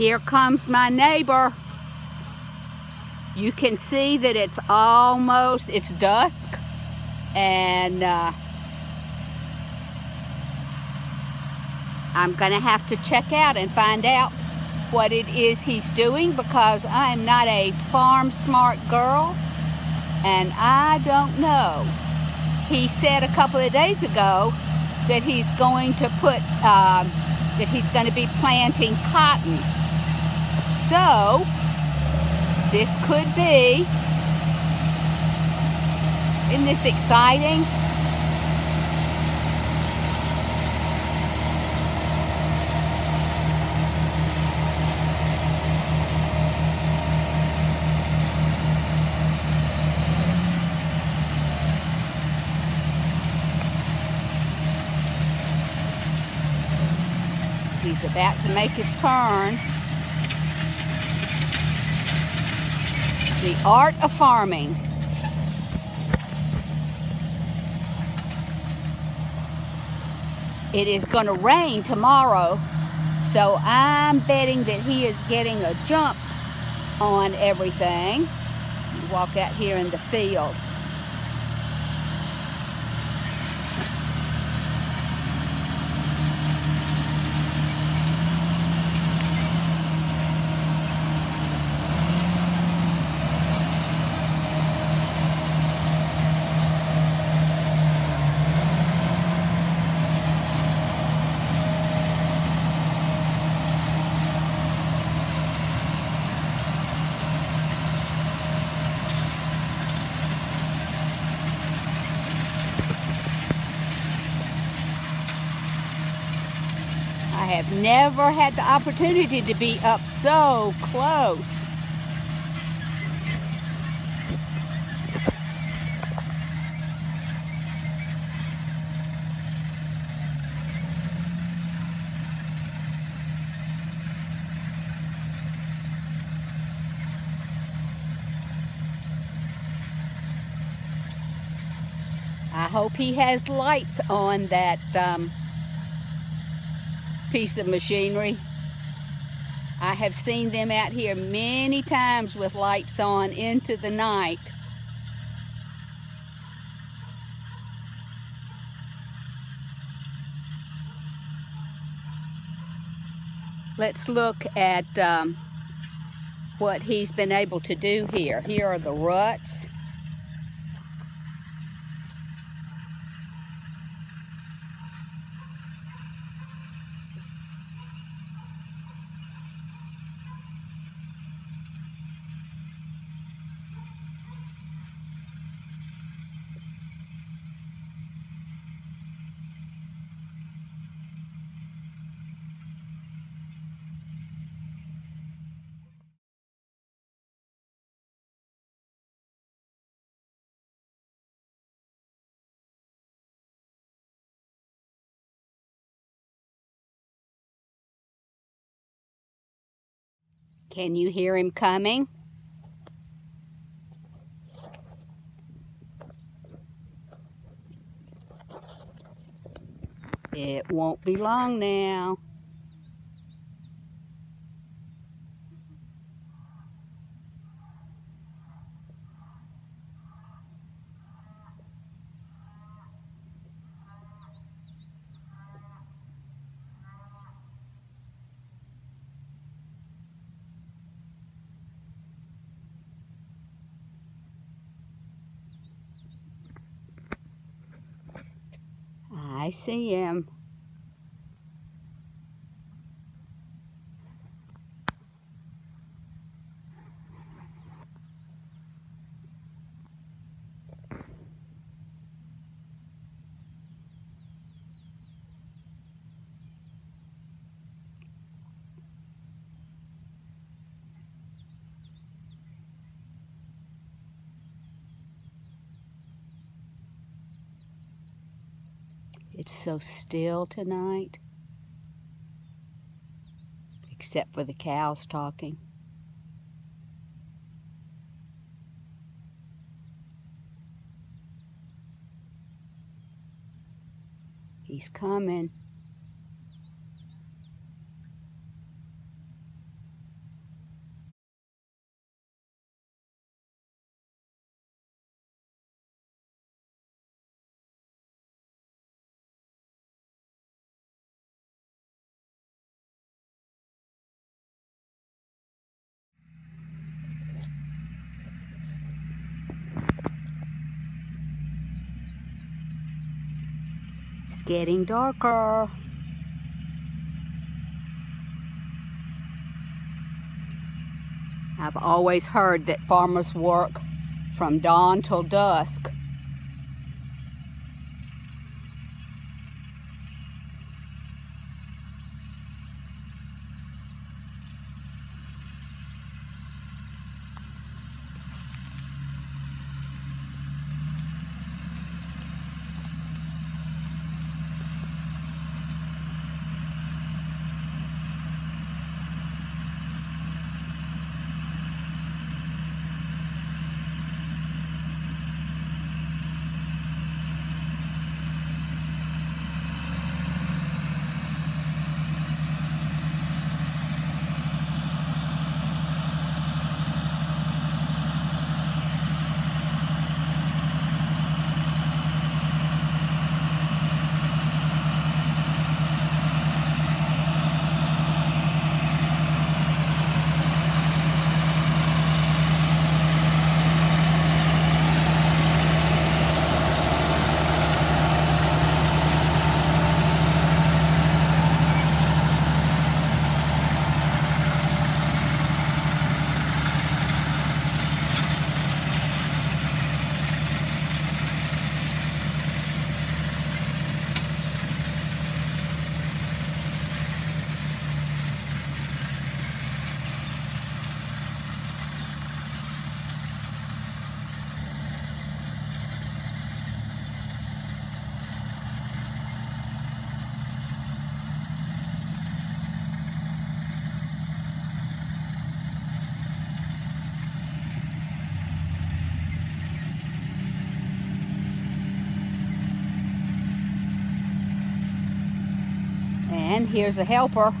Here comes my neighbor. You can see that it's almost, it's dusk, and I'm gonna have to check out and find out what it is he's doing, because I am not a farm smart girl and I don't know. He said a couple of days ago that he's going to put, that he's going to be planting cotton. So this could be, isn't this exciting? He's about to make his turn. The art of farming. It is going to rain tomorrow, so I'm betting that he is getting a jump on everything. You walk out here in the field. I have never had the opportunity to be up so close. I hope he has lights on that piece of machinery. I have seen them out here many times with lights on into the night. Let's look at what he's been able to do here. Here are the ruts. Can you hear him coming? It won't be long now. I see him. It's so still tonight, except for the cows talking. He's coming. It's getting darker. I've always heard that farmers work from dawn till dusk. And here's a helper.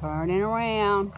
Turning around.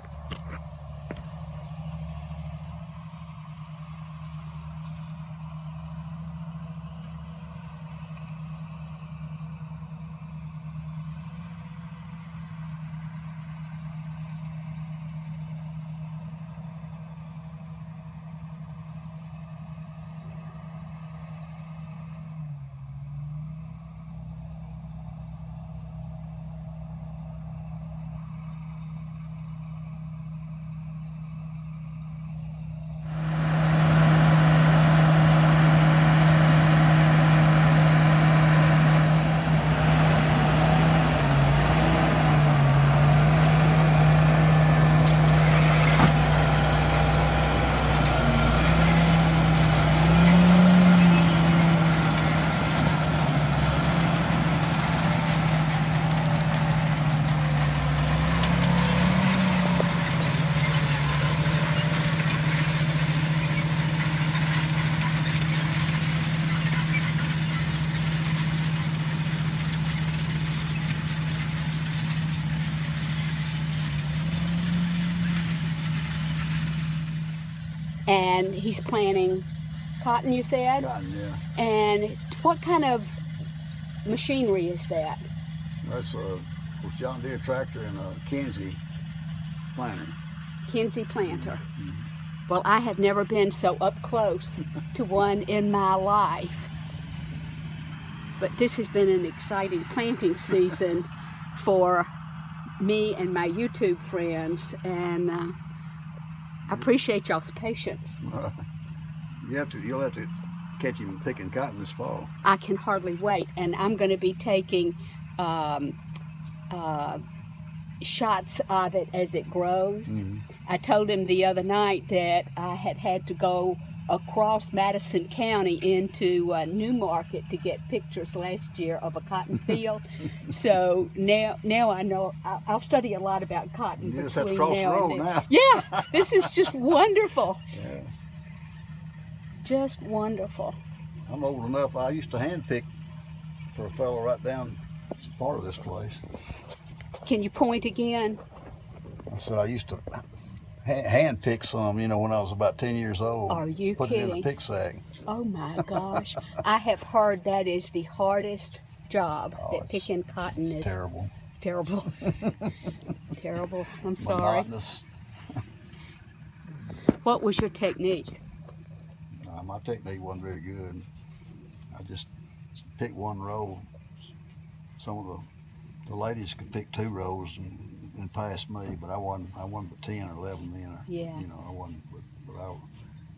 And he's planting cotton, you said? Cotton, yeah. And what kind of machinery is that? That's a John Deere tractor and a Kinsey planter. Kinsey planter. Mm-hmm. Well, I have never been so up close to one in my life. But this has been an exciting planting season for me and my YouTube friends. And I appreciate y'all's patience. You'll have to catch him picking cotton this fall. I can hardly wait, and I'm going to be taking shots of it as it grows. Mm-hmm. I told him the other night that I had to go across Madison County into Newmarket to get pictures last year of a cotton field. So now I know I'll study a lot about cotton. Yes, that's cross the road now. Yeah, this is just wonderful. Yeah. Just wonderful. I'm old enough. I used to hand pick for a fellow right down part of this place. Can you point again? I said I used to hand pick some, you know, when I was about 10 years old. Are you put kidding? Put it in a pick sack. Oh my gosh. I have heard that is the hardest job, that picking cotton is. Terrible. Terrible. Terrible. I'm sorry. Monotonous. What was your technique? My technique wasn't very good. I just picked one row. Some of the ladies could pick two rows and pass me, but I wasn't but 10 or 11 then. Or, yeah. You know, I wasn't, but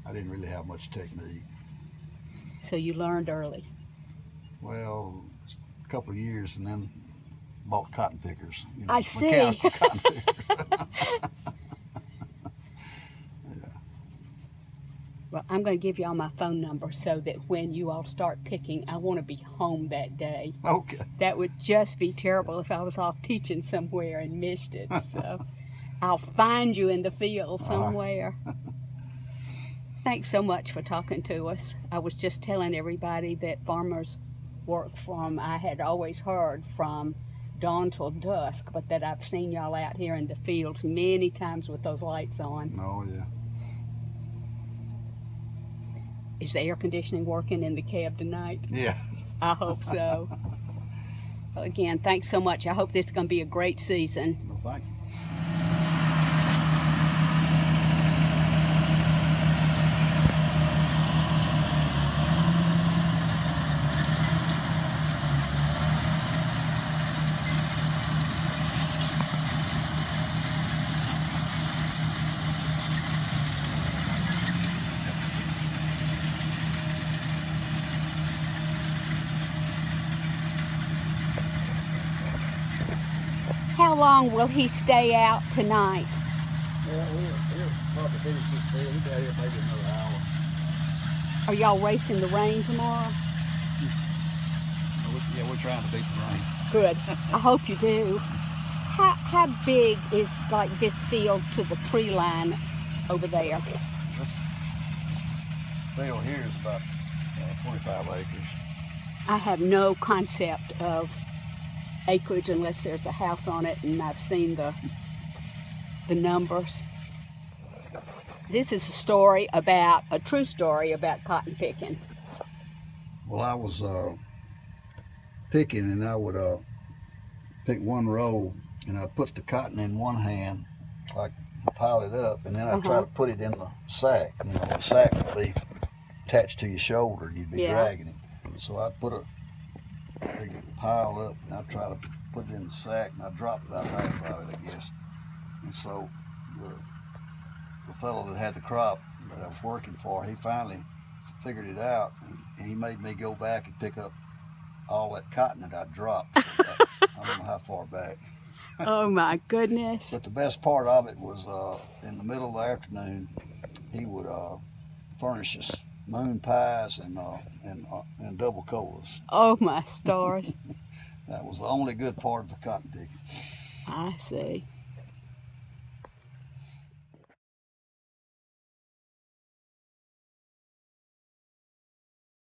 I didn't really have much technique. So you learned early? Well, a couple of years, and then bought cotton pickers. You know, I see. Mechanical cotton pickers. Yeah. Well, I'm going to give you all my phone number so that when you all start picking, I want to be home that day. Okay. That would just be terrible if I was off teaching somewhere and missed it. So I'll find you in the field somewhere. All right. Thanks so much for talking to us. I was just telling everybody that farmers work from, I had always heard from dawn till dusk, but that I've seen y'all out here in the fields many times with those lights on. Oh, yeah. Is the air conditioning working in the cab tonight? Yeah. I hope so. Well, again, thanks so much. I hope this is going to be a great season. Well, thank you. How long will he stay out tonight? Well, he'll probably finish this field. He'll be out here maybe another hour. Are y'all racing the rain tomorrow? Yeah, we're trying to beat the rain. Good. I hope you do. How big is like this field to the tree line over there? This field here is about 25 acres. I have no concept of acreage unless there's a house on it, and I've seen the numbers. This is a story about, a true story about cotton picking. Well, I was picking, and I would pick one row, and I'd put the cotton in one hand, like pile it up, and then I'd try to put it in the sack. You know, the sack would be attached to your shoulder, and you'd be dragging it. So I'd put a big pile up, and I try to put it in the sack, and I dropped about half of it, I guess. And so the fellow that had the crop that I was working for, he finally figured it out, and he made me go back and pick up all that cotton that I dropped. I don't know how far back. Oh my goodness. But the best part of it was in the middle of the afternoon, he would furnish us moon pies and double colas. Oh my stars. That was the only good part of the cotton picking. I see.